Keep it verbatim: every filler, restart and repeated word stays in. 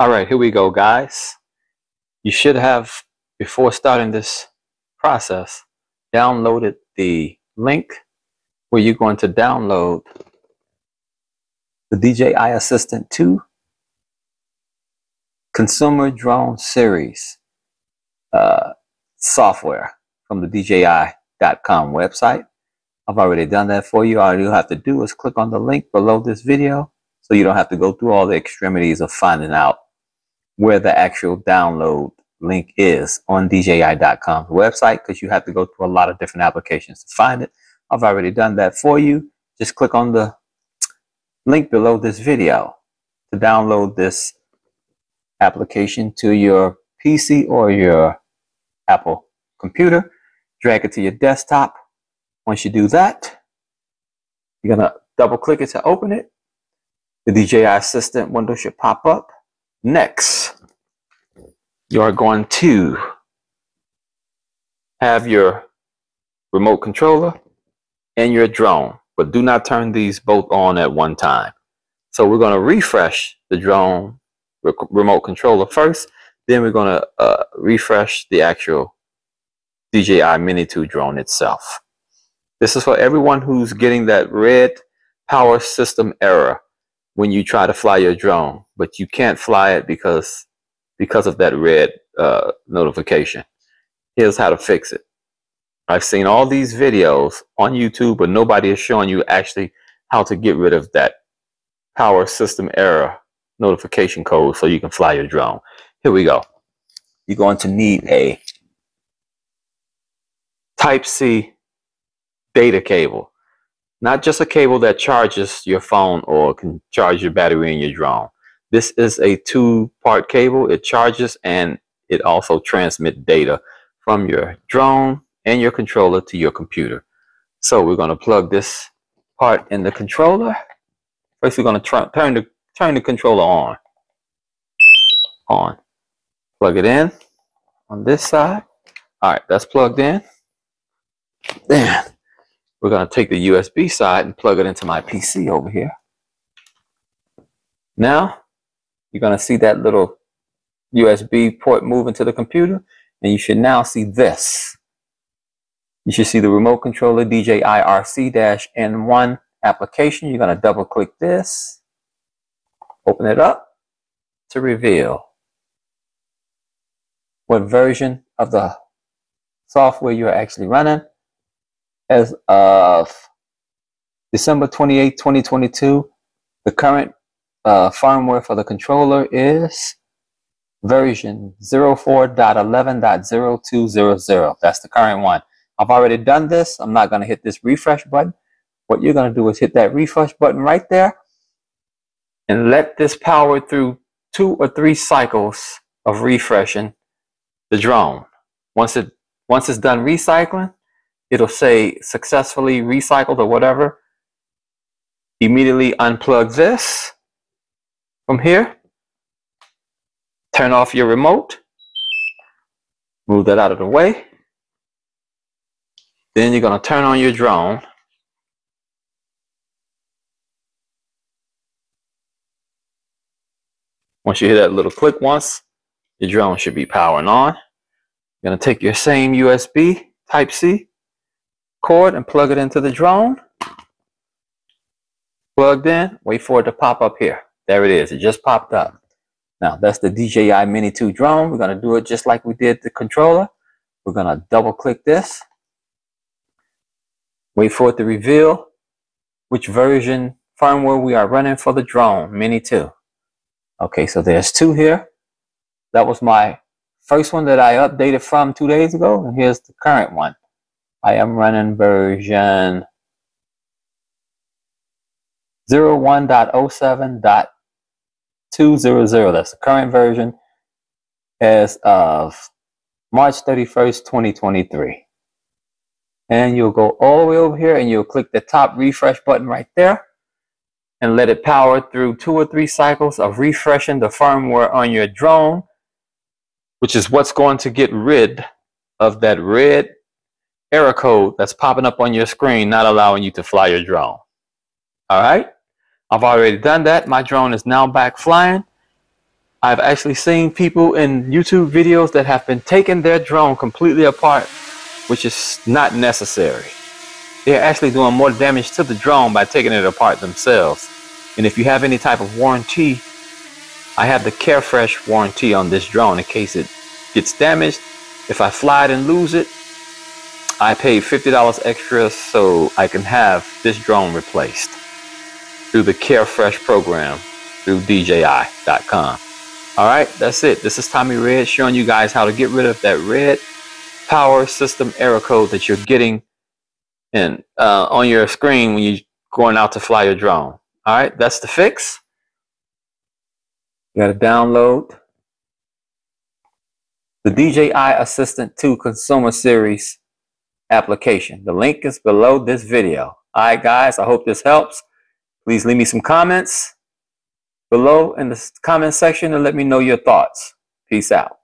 All right, here we go, guys. You should have, before starting this process, downloaded the link where you're going to download the D J I Assistant two Consumer Drone Series uh, software from the D J I dot com website. I've already done that for you. All you have to do is click on the link below this video so you don't have to go through all the extremities of finding out where the actual download link is on D J I dot com's website, because you have to go through a lot of different applications to find it. I've already done that for you. Just click on the link below this video to download this application to your P C or your Apple computer. Drag it to your desktop. Once you do that, you're gonna double click it to open it. The D J I Assistant window should pop up. Next, you are going to have your remote controller and your drone, but do not turn these both on at one time. So we're going to refresh the drone re remote controller first, then we're going to uh, refresh the actual D J I Mini two drone itself. This is for everyone who's getting that red power system error when you try to fly your drone, but you can't fly it because because of that red uh, notification. Here's how to fix it. I've seen all these videos on YouTube, but nobody is showing you actually how to get rid of that power system error notification code so you can fly your drone. Here we go. You're going to need a Type C data cable. Not just a cable that charges your phone or can charge your battery in your drone. This is a two-part cable. It charges and it also transmits data from your drone and your controller to your computer. So we're going to plug this part in the controller. First, we're going to turn the, turn the controller on. On. Plug it in on this side. All right, that's plugged in. Then we're going to take the U S B side and plug it into my P C over here. Now, you're going to see that little U S B port move into the computer, and you should now see this. You should see the remote controller D J I R C N one application. You're going to double click this, open it up to reveal what version of the software you're actually running. As of December twenty-eighth, twenty twenty-two, the current Uh, firmware for the controller is version zero four dot eleven dot zero two zero zero. That's the current one. I've already done this. I'm not going to hit this refresh button. What you're going to do is hit that refresh button right there and let this power through two or three cycles of refreshing the drone. Once it once it's done recycling, it'll say successfully recycled or whatever. Immediately unplug this from here, turn off your remote, move that out of the way. Then you're going to turn on your drone. Once you hear that little click once, your drone should be powering on. You're going to take your same U S B Type C cord and plug it into the drone. Plugged in, wait for it to pop up here. There it is. It just popped up. Now, that's the D J I Mini two drone. We're going to do it just like we did the controller. We're going to double click this. Wait for it to reveal which version firmware we are running for the drone, Mini two. Okay, so there's two here. That was my first one that I updated from two days ago. And here's the current one. I am running version zero one dot zero seven dot zero two. two zero zero. That's the current version as of March thirty-first, twenty twenty-three. And you'll go all the way over here and you'll click the top refresh button right there and let it power through two or three cycles of refreshing the firmware on your drone, which is what's going to get rid of that red error code that's popping up on your screen, not allowing you to fly your drone. All right. I've already done that. My drone is now back flying. I've actually seen people in YouTube videos that have been taking their drone completely apart, which is not necessary. They're actually doing more damage to the drone by taking it apart themselves. And if you have any type of warranty, I have the CareFresh warranty on this drone in case it gets damaged. If I fly it and lose it, I paid fifty dollars extra so I can have this drone replaced through the CareFresh program through D J I dot com. Alright, that's it. This is Tommy Red showing you guys how to get rid of that red power system error code that you're getting in, uh, on your screen when you're going out to fly your drone. Alright, that's the fix. You gotta download the D J I Assistant two Consumer Series application. The link is below this video. Alright guys, I hope this helps. Please leave me some comments below in the comment section and let me know your thoughts. Peace out.